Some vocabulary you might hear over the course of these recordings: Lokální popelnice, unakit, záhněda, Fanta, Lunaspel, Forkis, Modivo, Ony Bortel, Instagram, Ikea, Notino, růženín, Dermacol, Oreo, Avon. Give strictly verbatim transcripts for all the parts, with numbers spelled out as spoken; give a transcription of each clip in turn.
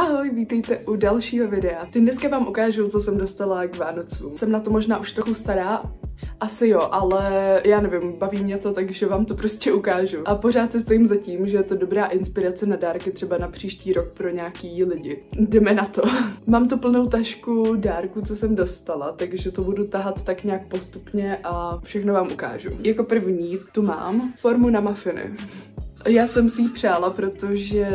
Ahoj, vítejte u dalšího videa. Dneska vám ukážu, co jsem dostala k Vánocům. Jsem na to možná už trochu stará, asi jo, ale já nevím, baví mě to, takže vám to prostě ukážu. A pořád se stojím za tím, že je to dobrá inspirace na dárky třeba na příští rok pro nějaký lidi. Jdeme na to. Mám tu plnou tašku dárků, co jsem dostala, takže to budu tahat tak nějak postupně a všechno vám ukážu. Jako první tu mám formu na mafiny. Já jsem si ji přála, protože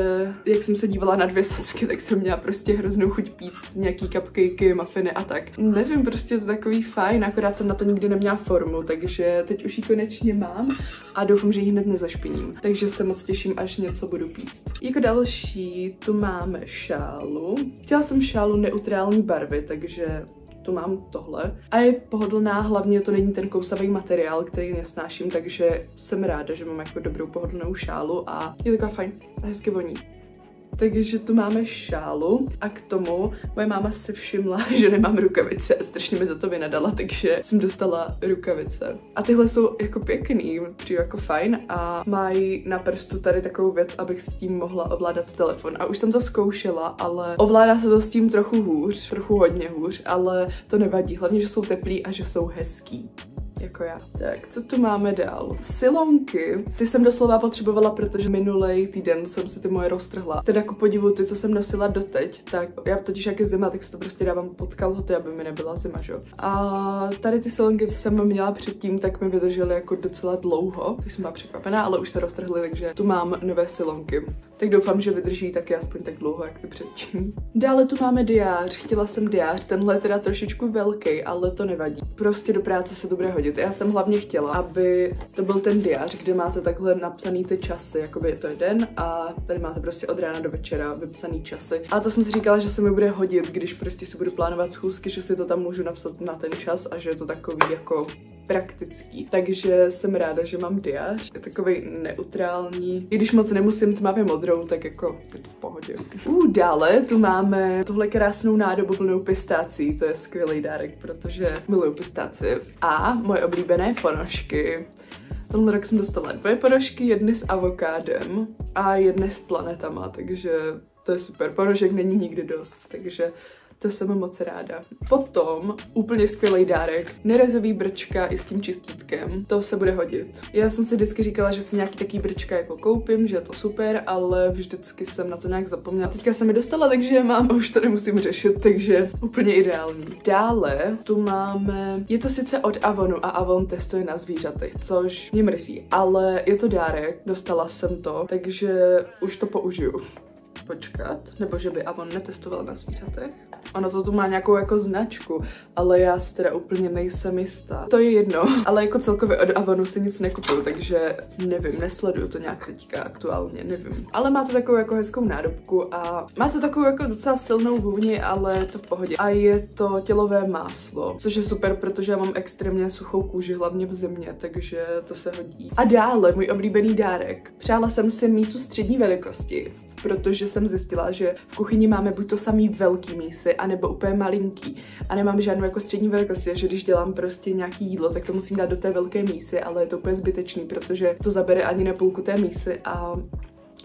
jak jsem se dívala na dvě socky, tak jsem měla prostě hroznou chuť píct nějaký cupcakey, muffiny a tak. Nevím, prostě to takový fajn, akorát jsem na to nikdy neměla formu, takže teď už ji konečně mám a doufám, že ji hned nezašpiním. Takže se moc těším, až něco budu píct. Jako další tu máme šálu. Chtěla jsem šálu neutrální barvy, takže tu mám tohle. A je pohodlná, hlavně to není ten kousavý materiál, který nesnáším, takže jsem ráda, že mám jako dobrou pohodlnou šálu a je taková fajn a hezky voní. Takže tu máme šálu a k tomu moje máma si všimla, že nemám rukavice a strašně mi za to vynadala, takže jsem dostala rukavice. A tyhle jsou jako pěkný, přijde jako fajn a mají na prstu tady takovou věc, abych s tím mohla ovládat telefon. A už jsem to zkoušela, ale ovládá se to s tím trochu hůř, trochu hodně hůř, ale to nevadí, hlavně, že jsou teplý a že jsou hezký. Jako já. Tak, co tu máme dál? Silonky. Ty jsem doslova potřebovala, protože minulý týden jsem si ty moje roztrhla. Teda jako podivu ty, co jsem nosila doteď, tak já totiž jak je zima, tak si to prostě dávám pod kalhoty, aby mi nebyla zima, že? A tady ty silonky, co jsem měla předtím, tak mi vydržely jako docela dlouho. Tak jsem byla překvapená, ale už se roztrhly, takže tu mám nové silonky. Tak doufám, že vydrží taky aspoň tak dlouho, jak ty předtím. Dále tu máme diář. Chtěla jsem diář, tenhle je teda trošičku velký, ale to nevadí. Prostě do práce se to bude hodit. Já jsem hlavně chtěla, aby to byl ten diář, kde máte takhle napsaný ty časy, jakoby je to den a tady máte prostě od rána do večera vypsaný časy. A to jsem si říkala, že se mi bude hodit, když prostě si budu plánovat schůzky, že si to tam můžu napsat na ten čas a že je to takový jako praktický. Takže jsem ráda, že mám diář. Je takovej neutrální. I když moc nemusím tmavě modrou, tak jako v pohodě. Uh, dále tu máme tuhle krásnou nádobu plnou pistácí. To je skvělý dárek, protože miluju pistáci. A moje oblíbené ponožky. Tenhle rok jsem dostala dvě ponožky, jedny s avokádem a jedny s planetama, takže to je super. Ponožek není nikdy dost, takže to jsem moc ráda. Potom úplně skvělý dárek. Nerezový brčka i s tím čistítkem. To se bude hodit. Já jsem si vždycky říkala, že si nějaký taký brčka jako koupím, že je to super, ale vždycky jsem na to nějak zapomněla. Teďka jsem je dostala, takže je mám a už to nemusím řešit, takže úplně ideální. Dále tu máme, je to sice od Avonu a Avon testuje na zvířatech, což mě mrzí, ale je to dárek, dostala jsem to, takže už to použiju. Počkat, nebo že by Avon netestoval na zvířatech. Ono to tu má nějakou jako značku, ale já si teda úplně nejsem jistá. To je jedno, ale jako celkově od Avonu si nic nekupuju, takže nevím, nesleduju to nějak teďka aktuálně, nevím. Ale má to takovou jako hezkou nádobku a má to takovou jako docela silnou vůni, ale je to v pohodě. A je to tělové máslo, což je super, protože já mám extrémně suchou kůži, hlavně v zimě, takže to se hodí. A dále můj oblíbený dárek. Přála jsem si mísu střední velikosti, protože jsem zjistila, že v kuchyni máme buď to samý velký mísy, anebo úplně malinký. A nemám žádnou jako střední velikost, takže když dělám prostě nějaký jídlo, tak to musím dát do té velké mísy, ale je to úplně zbytečný, protože to zabere ani na půlku té mísy a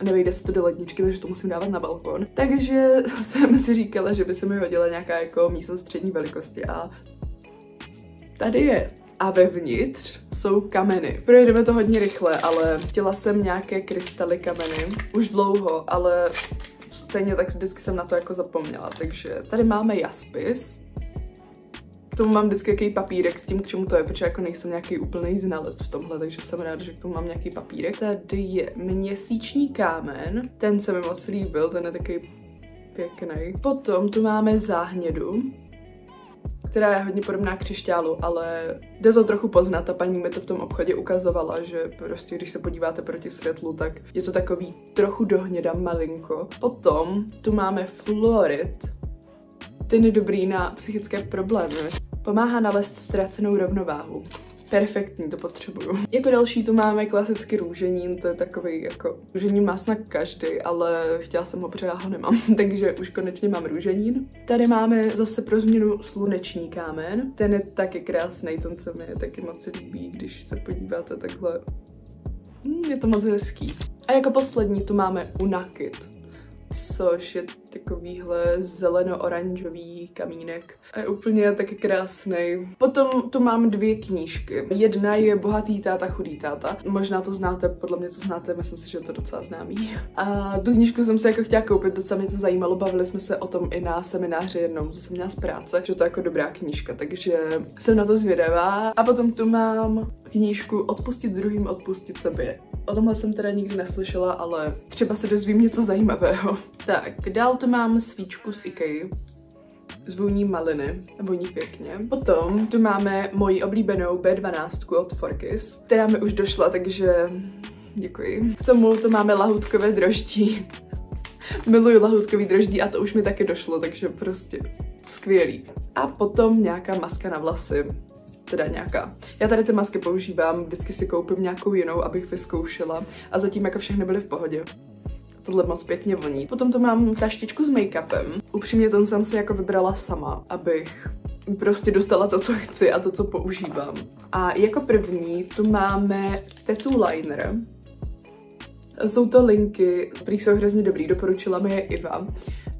nevejde se to do ledničky, takže to musím dávat na balkon. Takže jsem si říkala, že by se mi hodila nějaká jako mísa střední velikosti a tady je. A vevnitř jsou kameny. Projedeme to hodně rychle, ale chtěla jsem nějaké krystaly kameny. Už dlouho, ale stejně tak vždycky jsem na to jako zapomněla. Takže tady máme jaspis. K tomu mám vždycky jaký papírek s tím, k čemu to je, protože jako nejsem nějaký úplný znalec v tomhle, takže jsem ráda, že k tomu mám nějaký papírek. Tady je měsíční kámen. Ten se mi moc líbil, ten je takový pěkný. Potom tu máme záhnědu, která je hodně podobná křišťálu, ale jde to trochu poznat. Ta paní mi to v tom obchodě ukazovala, že prostě když se podíváte proti světlu, tak je to takový trochu dohněda malinko. Potom tu máme fluorid. Ten je dobrý na psychické problémy. Pomáhá nalézt ztracenou rovnováhu. Perfektní, to potřebuju. Jako další tu máme klasicky růženín, to je takový jako růženín má snad každý, ale chtěla jsem ho, protože já ho nemám, takže už konečně mám růženín. Tady máme zase pro změnu sluneční kámen, ten je taky krásný, ten se mi taky moc líbí, když se podíváte takhle, je to moc hezký. A jako poslední tu máme unakit, což je takovýhle zeleno-oranžový kamínek a je úplně taky krásný. Potom tu mám dvě knížky. Jedna je Bohatý táta, chudý táta. Možná to znáte, podle mě to znáte, myslím si, že je to docela známý. A tu knížku jsem se jako chtěla koupit, docela mě to zajímalo, bavili jsme se o tom i na semináři jednou, co jsem měla z práce, že to je jako dobrá knížka, takže jsem na to zvědavá. A potom tu mám knížku Odpustit druhým, odpustit sobě. O tomhle jsem teda nikdy neslyšela, ale třeba se dozvím něco zajímavého. Tak, dál tu mám svíčku z Ikei. Z vůní maliny, voní pěkně. Potom tu máme moji oblíbenou bé dvanáct od Forkis, která mi už došla, takže děkuji. K tomu tu máme lahůdkové droždí. Miluju lahůdkový droždí a to už mi taky došlo, takže prostě skvělý. A potom nějaká maska na vlasy. Teda nějaká. Já tady ty masky používám, vždycky si koupím nějakou jinou, abych vyzkoušela a zatím jako všechny byly v pohodě. Tohle moc pěkně voní. Potom to mám taštičku s make-upem. Upřímně ten jsem si jako vybrala sama, abych prostě dostala to, co chci a to, co používám. A jako první tu máme tattoo liner. Jsou to linky, které jsou hrozně dobrý, doporučila mi je Iva.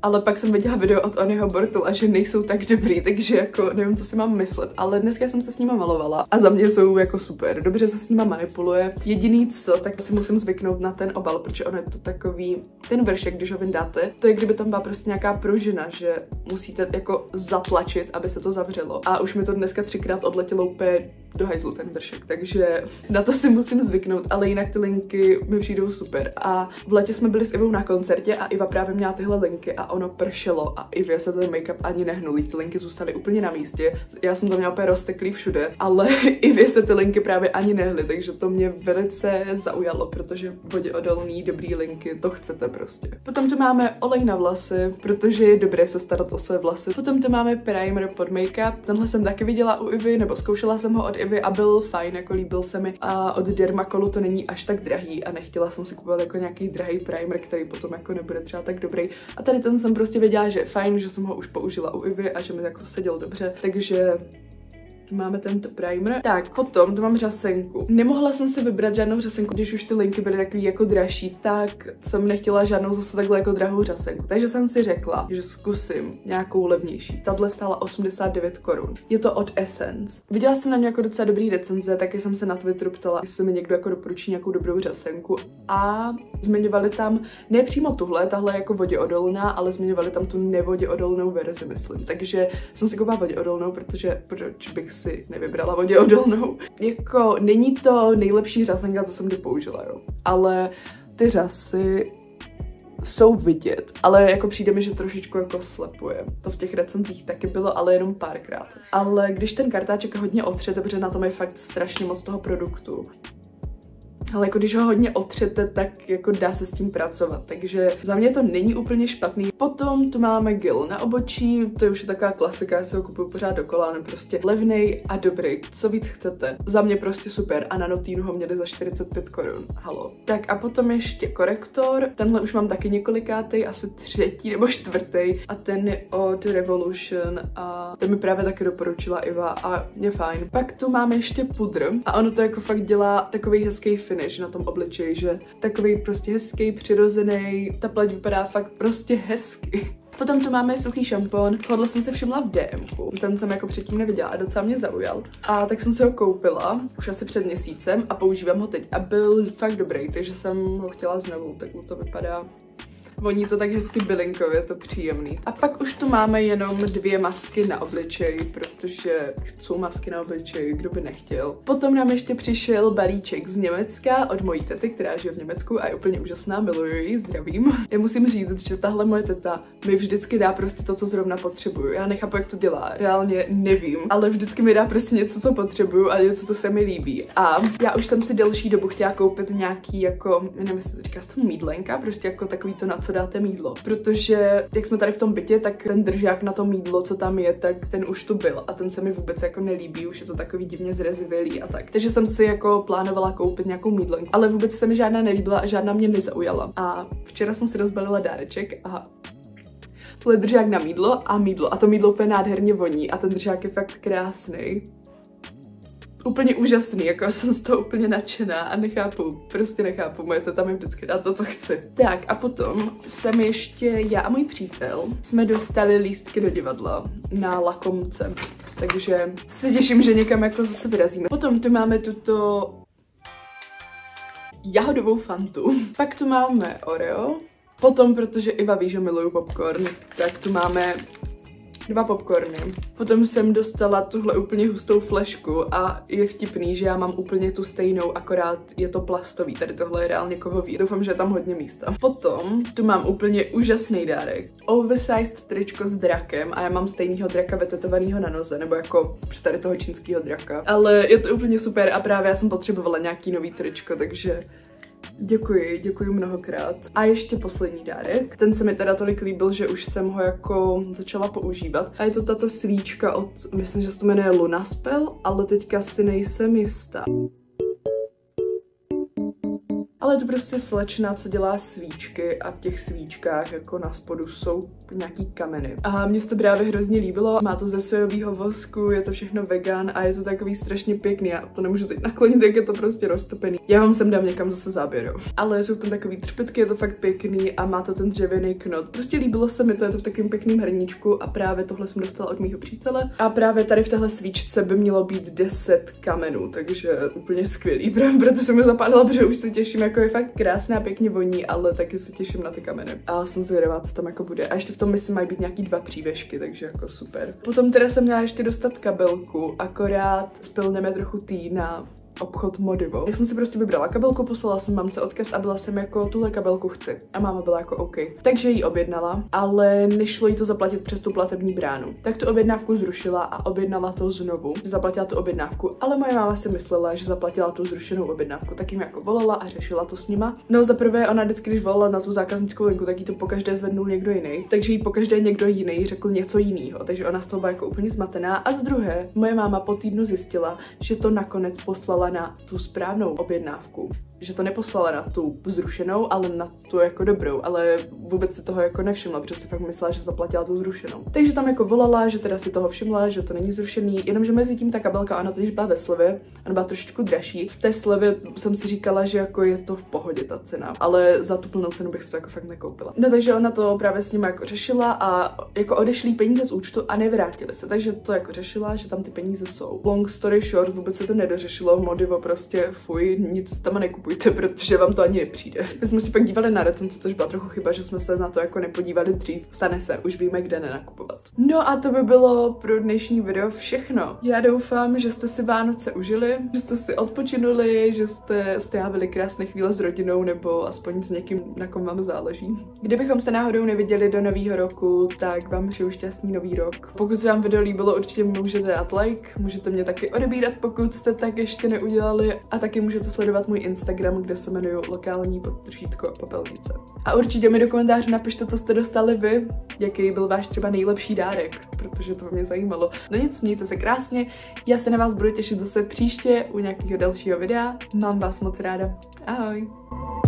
Ale pak jsem viděla video od Onyho Bortla, že nejsou tak dobrý, takže jako nevím, co si mám myslet. Ale dneska jsem se s nima malovala a za mě jsou jako super. Dobře se s nima manipuluje. Jediný co, tak si musím zvyknout na ten obal, protože on je to takový, ten vršek, když ho vyndáte, to je kdyby tam byla prostě nějaká pružina, že musíte jako zatlačit, aby se to zavřelo. A už mi to dneska třikrát odletělo úplně do hajzlu ten vršek, takže na to si musím zvyknout, ale jinak ty linky mi přijdou super. A v létě jsme byli s Ivou na koncertě a Iva právě měla tyhle linky a ono pršelo a Ivě se ten make-up ani nehnulý, ty linky zůstaly úplně na místě. Já jsem to měla úplně rozteklý všude, ale Ivě se ty linky právě ani nehly, takže to mě velice zaujalo, protože voděodolný, dobrý linky, to chcete prostě. Potom tu máme olej na vlasy, protože je dobré se starat o své vlasy. Potom tu máme primer pod make-up, tenhle jsem taky viděla u Ivy, nebo zkoušela jsem ho od Ivy a byl fajn, jako líbil se mi. A od Dermacolu to není až tak drahý a nechtěla jsem si kupovat jako nějaký drahý primer, který potom jako nebude třeba tak dobrý. A tady ten jsem prostě věděla, že je fajn, že jsem ho už použila u Ivy a že mi jako seděl dobře, takže máme tento primer. Tak, potom tu mám řasenku. Nemohla jsem si vybrat žádnou řasenku, když už ty linky byly takový jako dražší, tak jsem nechtěla žádnou zase takhle jako drahou řasenku. Takže jsem si řekla, že zkusím nějakou levnější. Tahle stála osmdesát devět korun. Je to od Essence. Viděla jsem na ně jako docela dobrý recenze, taky jsem se na Twitteru ptala, jestli mi někdo jako doporučí nějakou dobrou řasenku a zmiňovali tam ne přímo tuhle, tahle jako voděodolná, ale zmiňovali tam tu nevoděodolnou verzi, myslím. Takže jsem si koupila voděodolnou, protože proč bych si nevybrala voděodolnou. Jako není to nejlepší řasenka, co jsem kdy použila, jo. Ale ty řasy jsou vidět, ale jako přijde mi, že trošičku jako slepuje. To v těch recenzích taky bylo, ale jenom párkrát. Ale když ten kartáček hodně otřete, protože na tom je fakt strašně moc toho produktu, ale jako když ho hodně otřete, tak jako dá se s tím pracovat, takže za mě to není úplně špatný. Potom tu máme gel na obočí, to je už taková klasika, já si ho kupuju pořád dokola, on prostě levnej a dobrý, co víc chcete. Za mě prostě super a na Notinu ho měli za čtyřicet pět korun, halo. Tak a potom ještě korektor, tenhle už mám taky několikátej, asi třetí nebo čtvrtý a ten je od Revolution a ten mi právě taky doporučila Iva a je fajn. Pak tu máme ještě pudr a ono to jako fakt dělá takový hezký finish na tom obličeji, že takový prostě hezký, přirozený, ta pleť vypadá fakt prostě hezky. Potom tu máme suchý šampon, tohle jsem se všimla v DMku, ten jsem jako předtím neviděla a docela mě zaujal. A tak jsem si ho koupila už asi před měsícem a používám ho teď a byl fakt dobrý, takže jsem ho chtěla znovu, tak mu to vypadá. Voní to tak hezky bylinkově, to příjemný. A pak už tu máme jenom dvě masky na obličej, protože chcou masky na obličej, kdo by nechtěl. Potom nám ještě přišel balíček z Německa od mojí tety, která žije v Německu a je úplně úžasná, miluju ji, zdravím. Já musím říct, že tahle moje teta mi vždycky dá prostě to, co zrovna potřebuju. Já nechápu, jak to dělá, reálně nevím, ale vždycky mi dá prostě něco, co potřebuju a něco, co se mi líbí. A já už jsem si delší dobu chtěla koupit nějaký jako, nevím, jestli říká se to mýdlenka, prostě jako takový to, na co dáte mýdlo, protože jak jsme tady v tom bytě, tak ten držák na to mýdlo, co tam je, tak ten už tu byl a ten se mi vůbec jako nelíbí, už je to takový divně zrezivělý a tak. Takže jsem si jako plánovala koupit nějakou mýdlenku, ale vůbec se mi žádná nelíbila a žádná mě nezaujala. A včera jsem si rozbalila dáreček a tohle je držák na mýdlo a mýdlo a to mýdlo úplně nádherně voní a ten držák je fakt krásný. úplně úžasný, jako jsem z toho úplně nadšená a nechápu, prostě nechápu, moje to tam je vždycky dá to, co chci. Tak a potom jsem ještě, já a můj přítel, jsme dostali lístky do divadla na Lakomce, takže se těším, že někam jako zase vyrazíme. Potom tu máme tuto jahodovou Fantu, pak tu máme Oreo, potom, protože Iva ví, že miluju popcorn, tak tu máme dva popcorny. Potom jsem dostala tuhle úplně hustou flešku a je vtipný, že já mám úplně tu stejnou, akorát je to plastový, tady tohle je reálně kovový. Doufám, že je tam hodně místa. Potom tu mám úplně úžasný dárek. Oversized tričko s drakem a já mám stejného draka vytetovaného na noze, nebo jako tady toho čínského draka. Ale je to úplně super a právě já jsem potřebovala nějaký nový tričko, takže děkuji, děkuji mnohokrát. A ještě poslední dárek. Ten se mi teda tolik líbil, že už jsem ho jako začala používat. A je to tato svíčka od, myslím, že se to jmenuje Lunaspel, ale teďka si nejsem jistá. Ale je to prostě slečna, co dělá svíčky a v těch svíčkách jako na spodu jsou nějaký kameny. A mně se to právě hrozně líbilo, má to ze sojového vosku, je to všechno vegan a je to takový strašně pěkný. Já to nemůžu teď naklonit, jak je to prostě roztopený. Já vám sem dám někam zase záběru. Ale jsou tam takový třpytky, je to fakt pěkný a má to ten dřevěný knot. Prostě líbilo se mi to, je to v takovém pěkném hrníčku a právě tohle jsem dostala od mýho přítele. A právě tady v téhle svíčce by mělo být deset kamenů, takže úplně skvělý. Proto jsem mi zapálila, protože už se těším, jako je fakt krásná, pěkně voní, ale taky se těším na ty kameny. A jsem zvědavá, co tam jako bude. A ještě v tom myslím mají být nějaký dva přívěšky, takže jako super. Potom teda jsem měla ještě dostat kabelku, akorát spilneme trochu tý na obchod Modivo. Já jsem si prostě vybrala kabelku, poslala jsem mamce odkaz a byla jsem jako tuhle kabelku chci. A máma byla jako OK. Takže ji objednala, ale nešlo jí to zaplatit přes tu platební bránu. Tak tu objednávku zrušila a objednala to znovu. Zaplatila tu objednávku, ale moje máma si myslela, že zaplatila tu zrušenou objednávku. Tak jim jako volala a řešila to s nima. No za prvé ona vždycky, když volala na tu zákaznickou linku, tak jí to pokaždé zvednul někdo jiný. Takže jí pokaždé někdo jiný řekl něco jiného. Takže ona z toho byla jako úplně zmatená. A z druhé, moje máma po týdnu zjistila, že to nakonec poslala na tu správnou objednávku. Že to neposlala na tu zrušenou, ale na tu jako dobrou, ale vůbec se toho jako nevšimla, protože si fakt myslela, že zaplatila tu zrušenou. Takže tam jako volala, že teda si toho všimla, že to není zrušený, jenomže mezi tím ta kabelka, ona totiž byla ve slevě, ona byla trošičku dražší. V té slevě jsem si říkala, že jako je to v pohodě ta cena, ale za tu plnou cenu bych si to jako fakt nekoupila. No takže ona to právě s ním jako řešila a jako odešli peníze z účtu a nevrátili se, takže to jako řešila, že tam ty peníze jsou. Long story short, vůbec se to nedořešilo, Modivo prostě fuj, nic tam nekupuji, protože vám to ani nepřijde. My jsme si pak dívali na recenze, což byla trochu chyba, že jsme se na to jako nepodívali dřív. Stane se, už víme, kde nenakupovat. No a to by bylo pro dnešní video všechno. Já doufám, že jste si Vánoce užili, že jste si odpočinuli, že jste strávili krásné chvíle s rodinou nebo aspoň s někým, na kom vám záleží. Kdybychom se náhodou neviděli do nového roku, tak vám přeju šťastný nový rok. Pokud se vám video líbilo, určitě můžete dát like, můžete mě taky odebírat, pokud jste tak ještě neudělali, a taky můžete sledovat můj Instagram, kde se jmenuju Lokální podtržítko Popelnice. A určitě mi do komentářů napište, co jste dostali vy, jaký byl váš třeba nejlepší dárek, protože to mě zajímalo. No nic, mějte se krásně, já se na vás budu těšit zase příště u nějakého dalšího videa, mám vás moc ráda, ahoj!